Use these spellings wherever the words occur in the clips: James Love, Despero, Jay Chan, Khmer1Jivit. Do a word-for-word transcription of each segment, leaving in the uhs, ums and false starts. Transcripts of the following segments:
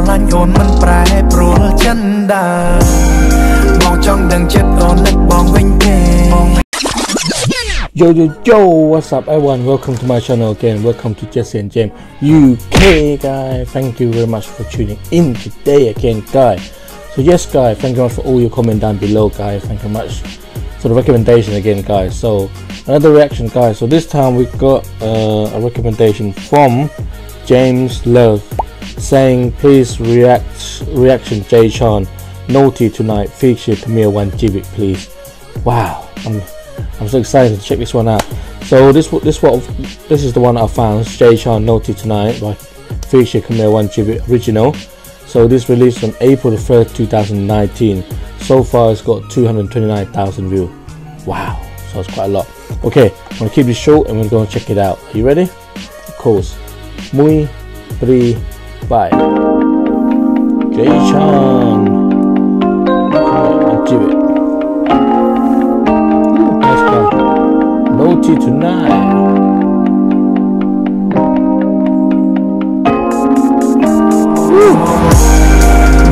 lạnh ôn mân prai pro chân đà bóng trong đằng chết ôn lật bóng vinh kề. Yo yo yo, what's up everyone? Welcome to my channel again. Welcome to Jay Chan U K guys. Thank you very much for tuning in today again guys. So yes guys, thank you much for all your comment down below guys. Thank you much for the recommendation again guys. So another reaction guys. So this time we got uh, a recommendation from James Love saying please react reaction Jay Chan naughty tonight feature Khmer one Jivit please. Wow, I'm I'm so excited to check this one out. So this this what this is the one I found, Jay Chan naughty tonight by feature Khmer one Jivit original. So this released on April the first two thousand nineteen. So far it's got two hundred twenty-nine thousand views. Wow, so it's quite a lot. Okay, I'm gonna keep this short and we're gonna check it out. Are you ready? Of course. Muy Pri Bye Jay Chan Khmer one Jivit. Nice one. No tea tonight.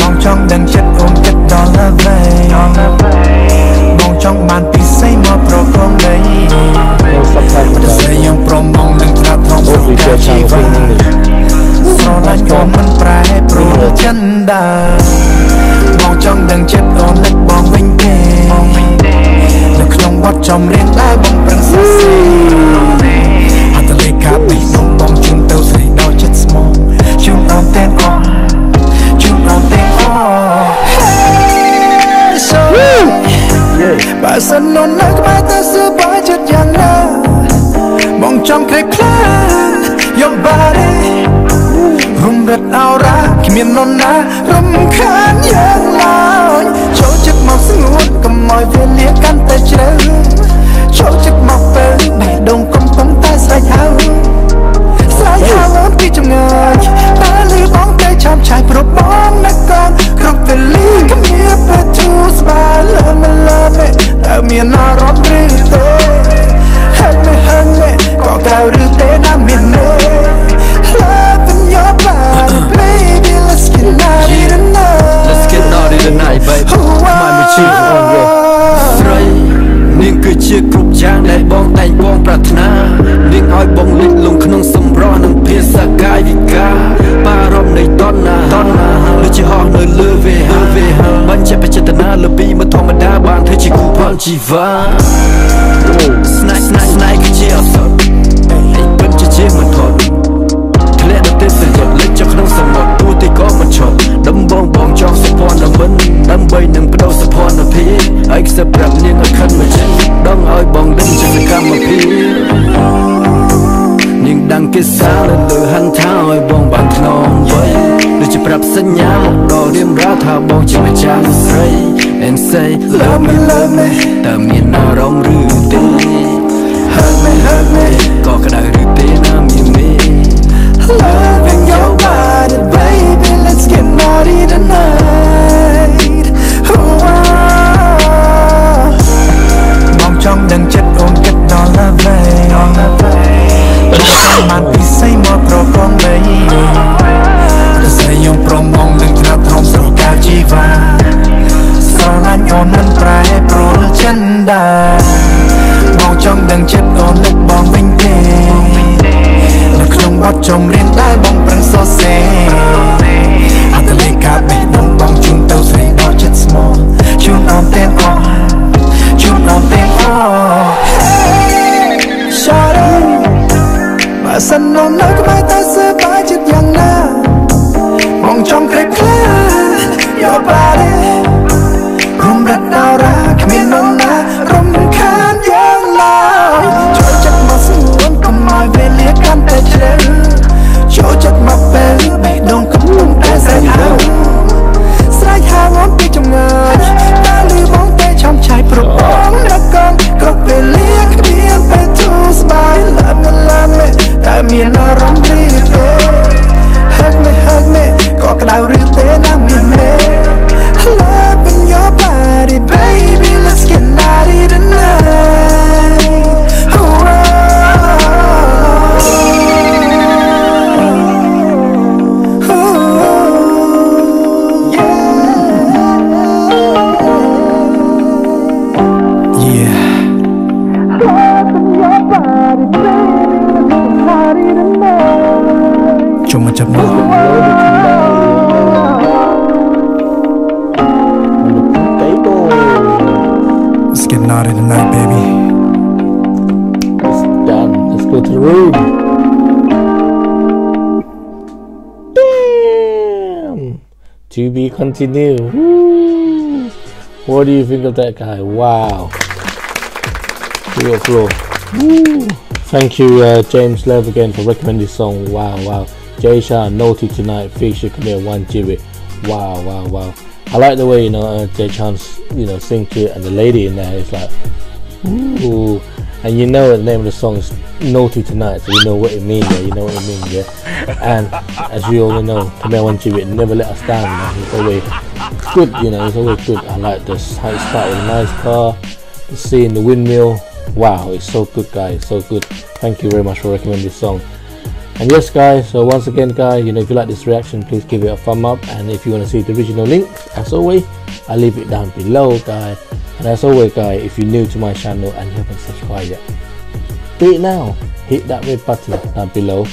Mong trong đằng chất ôm chất đó là về. Mong trong bàn tí xây mơ pro không đấy. Mà xây ông pro mong đừng ra thông không cao chỉ vang. Sao lại có mân prai pro chân đà. Mong trong đằng chất ôm lệch bóng vinh kề. Được trong bót trong riêng đá bóng bằng xa xê. Hãy ta lấy khá tí nông bóng chung tâu xây đo chất small. Chung ôm tên ôm. Bà sân nôn nát bà ta xưa bói chất nhàng nà. Mong trong khay khá yom bà đi. Rung rật ao ra khi miền nôn ná râm khán nhàng lào. Chỗ chất mọc xinh hút cầm mòi về lía căn tay trớ. Chỗ chất mọc phê bày đồng công tấm tay sai hào. Sai hào ơn khi trong ngờ ta lưu bóng cây chạm chài pro bóng nát con. Rộng về lý cầm hiếp về chú spa lỡ mê lỡ mê. Ở miền nó rõm rư tê. Hết mê hân mê. Có cao rư tê nam miền mê. Love in your body baby. Let's get naughty tonight. Let's get naughty tonight baby. Mai mùi chi của ông rồi. Sray. Nên cười chia cục trang đại bóng tay bóng bạc na. Nên oi bóng lịch lùng khăn ông sông rõ nâng phía xa gai vì ca. Ba rõm này đón nà. Đón nà. Lưu chi hò nơi lưu về hơ về hơ. Bánh chè bà chè tà na lưu bi mà thò mà đá bàn thế chỉ cú. Chỉ vã Snack snack snack cái chế áo sợ. Anh vẫn chưa chế mà thọt. Thế lẽ đập tên sử dụng lên cho khả năng sầm ngọt. Đua tay có mà chọt. Đâm bong bong trong support là mình. Đâm bay nâng bắt đầu support là phí. Anh sẽ bạc nên ở khăn mà chân. Đông ơi bong đinh cho người cam mà phí. Nhưng đăng kết xa lên từ hắn tháo ơi bong bằng ngon vậy. Đừng chỉ bạp sân nhau. Đồ đêm ra thả bong chỉ mà chán say. And say, love me, love me. Ta miền nào rong rư tê. Hug me, hug me. Có cả đời rư tê nam miền mê. Love in your body, baby. Let's get naughty tonight. Mong trong đằng chất ôm chất đó là về. Màn tí xây mơ pro con đấy. Đừng xây ông pro mong đừng ra thông sầu cao chi vàng. Anh ôn mân prai pro chân đà. Màu trong đằng chết ôn lệch bóng vinh kề. Lực trong bót trong riêng đai bóng Let's get naughty tonight, baby. It's done. Let's go to the room. Damn. To be continued. Woo. What do you think of that guy? Wow. Real floor. Woo. Thank you, uh, James Love, again for recommending this song. Wow, wow. Jay Chan, Naughty Tonight, feature Khmer one Jivit. Wow, wow, wow. I like the way, you know, uh, Jay Chan's, you know, sing to it, and the lady in there is like, ooh. And you know the name of the song is Naughty Tonight, so you know what it means, yeah, you know what it means, yeah. And as we all know, Khmer one Jivit never let us down, you know, he's always good, you know, he's always good. I like this, how it started with a nice car, the sea in the windmill. Wow, it's so good, guys, it's so good. Thank you very much for recommending this song. And yes, guys, so once again, guys, you know, if you like this reaction, please give it a thumb up. And if you want to see the original link, as always, I'll leave it down below, guys. And as always, guys, if you're new to my channel and you haven't subscribed yet, do it now. Hit that red button down below,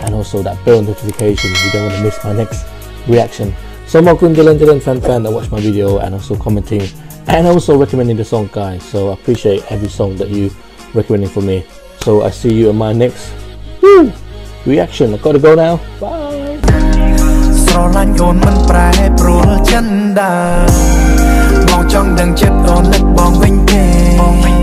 and also that bell notification if you don't want to miss my next reaction. So my Kundalan fan fan that watched my video and also commenting and also recommending the song, guys. So I appreciate every song that you recommending for me. So I see you in my next woo reaction. I gotta go now. Bye.